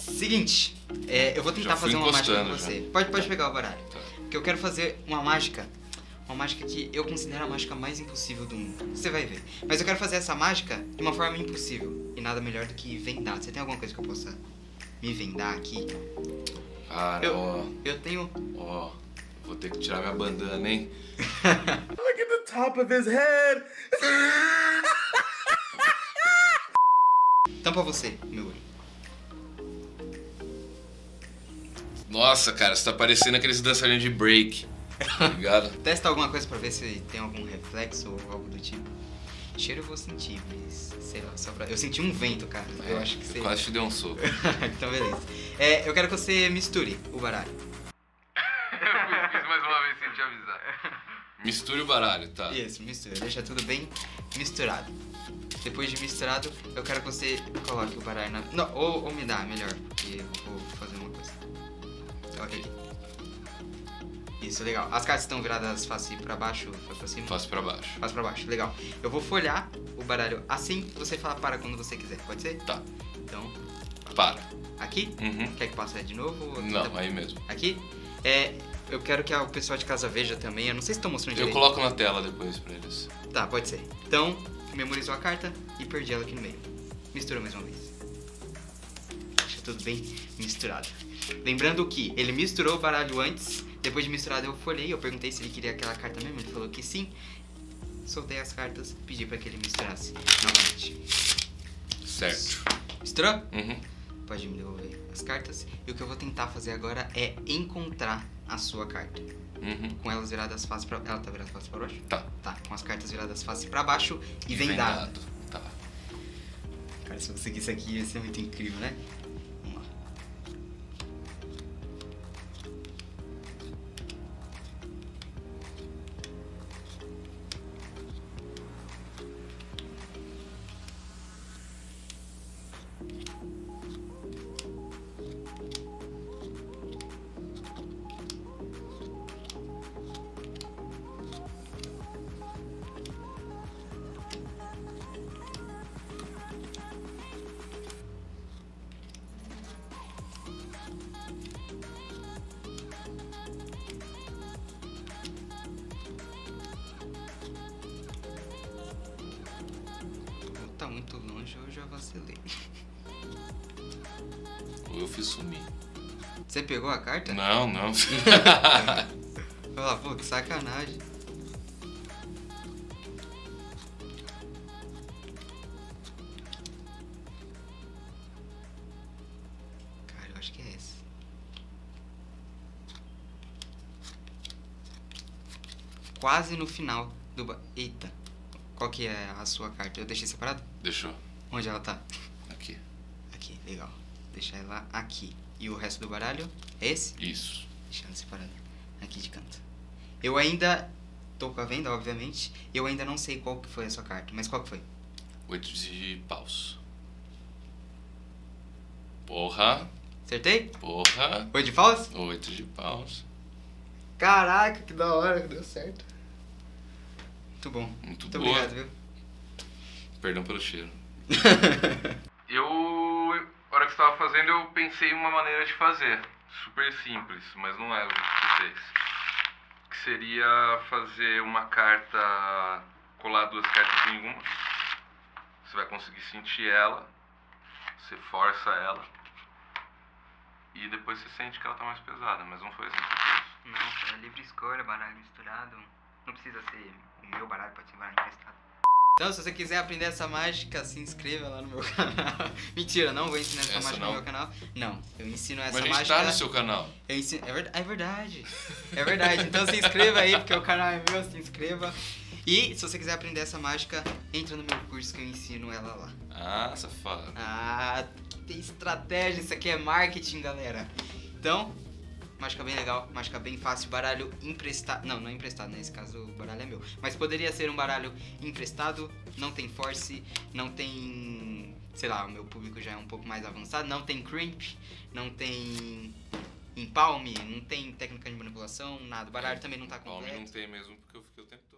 Seguinte, eu vou tentar fazer uma mágica com você. Pode pegar o baralho. Tá. Porque eu quero fazer uma mágica. Uma mágica que eu considero a mágica mais impossível do mundo. Você vai ver. Mas eu quero fazer essa mágica de uma forma impossível. E nada melhor do que vendar. Você tem alguma coisa que eu possa me vendar aqui? Cara, eu tenho... Vou ter que tirar minha bandana, hein? Look at the top of his head! Tampa você, meu olho. Nossa, cara, você tá parecendo aqueles dançarinos de break. Obrigado. Testa alguma coisa pra ver se tem algum reflexo ou algo do tipo. Cheiro eu vou sentir, mas sei lá, só pra... Eu senti um vento, cara. Eu acho que você... Quase te deu um soco. Então, beleza. Eu quero que você misture o baralho. Eu fiz mais uma vez sem te avisar. Misture o baralho, tá? Isso, mistura. Deixa tudo bem misturado. Depois de misturado, eu quero que você coloque o baralho na... Não, ou me dá, melhor. Porque eu vou fazer uma coisa. Coloque aqui. Isso, legal. As cartas estão viradas face pra baixo, face pra cima? Face pra baixo. Face pra baixo, legal. Eu vou folhar o baralho assim, você fala para quando você quiser, pode ser? Tá. Então... Para. Aqui? Uhum. Quer que passe de novo? Não, aí mesmo. Aqui? Eu quero que o pessoal de casa veja também, eu não sei se estão mostrando direito. Eu coloco na tela depois pra eles. Tá, pode ser. Então, memorizou a carta e perdi ela aqui no meio. Mistura mais uma vez. Deixa tudo bem misturado. Lembrando que ele misturou o baralho antes. Depois de misturado eu folhei, eu perguntei se ele queria aquela carta mesmo, ele falou que sim. Soltei as cartas, pedi pra que ele misturasse novamente. Certo. Misturou? Uhum. Pode me devolver as cartas. E o que eu vou tentar fazer agora é encontrar a sua carta. Uhum. Com elas viradas face pra... Ela tá virada face pra baixo? Tá. Tá, com as cartas viradas face pra baixo e vendado. Tá. Cara, se eu conseguir isso aqui ia ser muito incrível, né? Muito longe, eu já vacilei. Ou eu fiz sumir. Você pegou a carta? Não. Fala, pô, que sacanagem. Cara, eu acho que é essa. Quase no final do... Eita. Qual que é a sua carta? Eu deixei separado? Deixou. Onde ela tá? Aqui. Aqui, legal. Deixa ela aqui. E o resto do baralho é esse? Isso. Deixando separado. Aqui de canto. Eu ainda tô com a venda, obviamente. Eu ainda não sei qual que foi a sua carta. Mas qual que foi? 8 de paus. Porra. Acertei? Porra. 8 de paus? 8 de paus. Caraca, que da hora que deu certo. Muito bom. Muito boa. Obrigado, viu? Perdão pelo cheiro. Na hora que você estava fazendo, eu pensei em uma maneira de fazer. Super simples, mas não é o que vocês. Que seria fazer uma carta, colar duas cartas em uma. Você vai conseguir sentir ela, você força ela. E depois você sente que ela tá mais pesada, mas não foi assim. Não, é livre escolha, baralho misturado. Não precisa ser o meu baralho, pode ser baralho emprestado. Então, se você quiser aprender essa mágica, se inscreva lá no meu canal. Mentira, não vou ensinar essa mágica no meu canal. Não, eu ensino essa mágica... Mas a gente tá no seu canal. Eu ensino... É verdade. É verdade. Então se inscreva aí, porque o canal é meu, se inscreva. E se você quiser aprender essa mágica, entra no meu curso que eu ensino ela lá. Ah, safado. Ah, tem estratégia. Isso aqui é marketing, galera. Então... Mágica bem legal, mágica bem fácil, baralho emprestado, não é emprestado, nesse caso o baralho é meu, mas poderia ser um baralho emprestado, não tem force, não tem, sei lá, o meu público já é um pouco mais avançado, não tem crimp, não tem empalme, não tem técnica de manipulação. regulação, nada. O baralho também não tá complexo. O homem não tem mesmo, porque eu fiquei o tempo